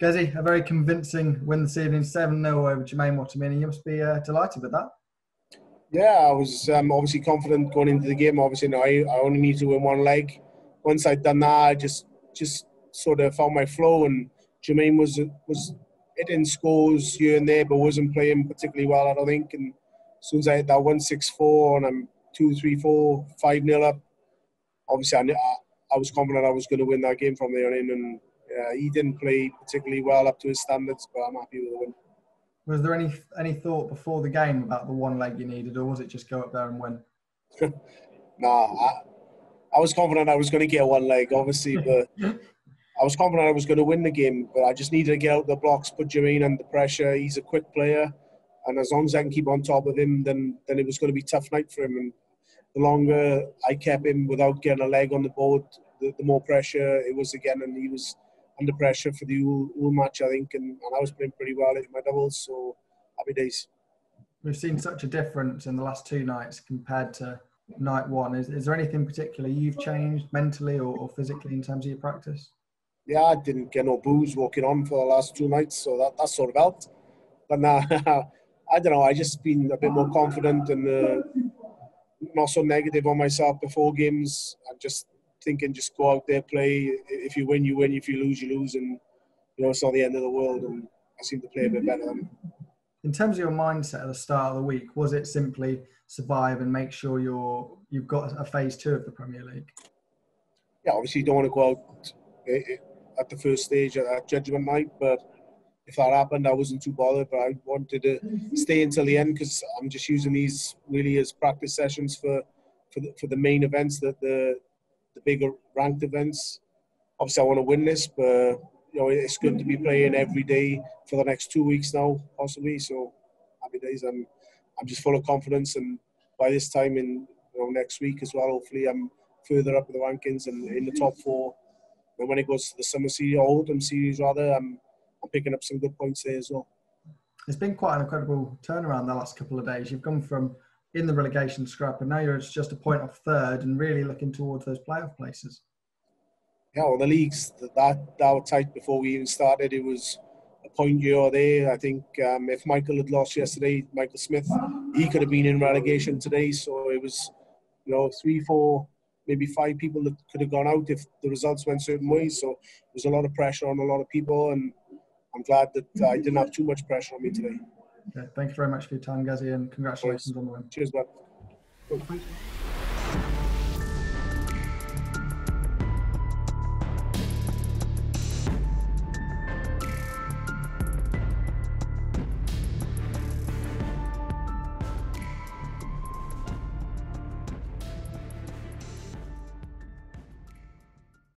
Gezi, a very convincing win this evening, 7-0 over Jermaine Wattimena. You must be delighted with that. Yeah, I was obviously confident going into the game. Obviously, no, I only need to win one leg. Once I'd done that, I just sort of found my flow, and Jermaine was hitting scores here and there, but wasn't playing particularly well, I don't think. And as soon as I hit that 1-6-4 and I'm 2-3-4, 5-0 up, obviously I was confident I was going to win that game from there on in, and he didn't play particularly well up to his standards, but I'm happy with the win. Was there any thought before the game about the one leg you needed, or was it just go up there and win? Nah, I was confident I was going to get one leg, obviously, but I was confident I was going to win the game, but I just needed to get out the blocks, put Jermaine under pressure. He's a quick player, and as long as I can keep on top of him, then it was going to be a tough night for him. And the longer I kept him without getting a leg on the board, the more pressure it was again, and he was under pressure for the whole match, I think, and I was playing pretty well in my doubles, so happy days. We've seen such a difference in the last two nights compared to night one. Is there anything particular you've changed mentally or physically in terms of your practice? Yeah, I didn't get no booze walking on for the last two nights, so that sort of helped. But now, I don't know, I just been a bit more confident and not so negative on myself before games. I'm just thinking, just go out there, play. If you win, you win. If you lose, you lose. And, you know, it's not the end of the world. And I seem to play a bit better than it. In terms of your mindset at the start of the week, was it simply survive and make sure you've got a phase two of the Premier League? Yeah, obviously you don't want to go out at the first stage at judgment night, but if that happened, I wasn't too bothered. But I wanted to stay until the end, because I'm just using these really as practice sessions for the main events, that the bigger ranked events. Obviously, I want to win this, but you know, it's good to be playing every day for the next 2 weeks now, possibly. So happy days. I'm just full of confidence, and by this time in, you know, next week as well, hopefully I'm further up in the rankings and in the top four. And when it goes to the summer series, or autumn series rather, I'm picking up some good points there as well. It's been quite an incredible turnaround the last couple of days. You've gone from in the relegation scrap, and now you're just a point off third, and really looking towards those playoff places. Yeah, well, the leagues that were tight before we even started. It was a point here or there. I think if Michael had lost yesterday, Michael Smith, he could have been in relegation today. So it was, you know, 3, 4, maybe 5 people that could have gone out if the results went certain ways. So there was a lot of pressure on a lot of people, and I'm glad that I didn't have too much pressure on me today. Okay, thanks very much for your time, Gezi, and congratulations on the win. Cheers, bud. Cool.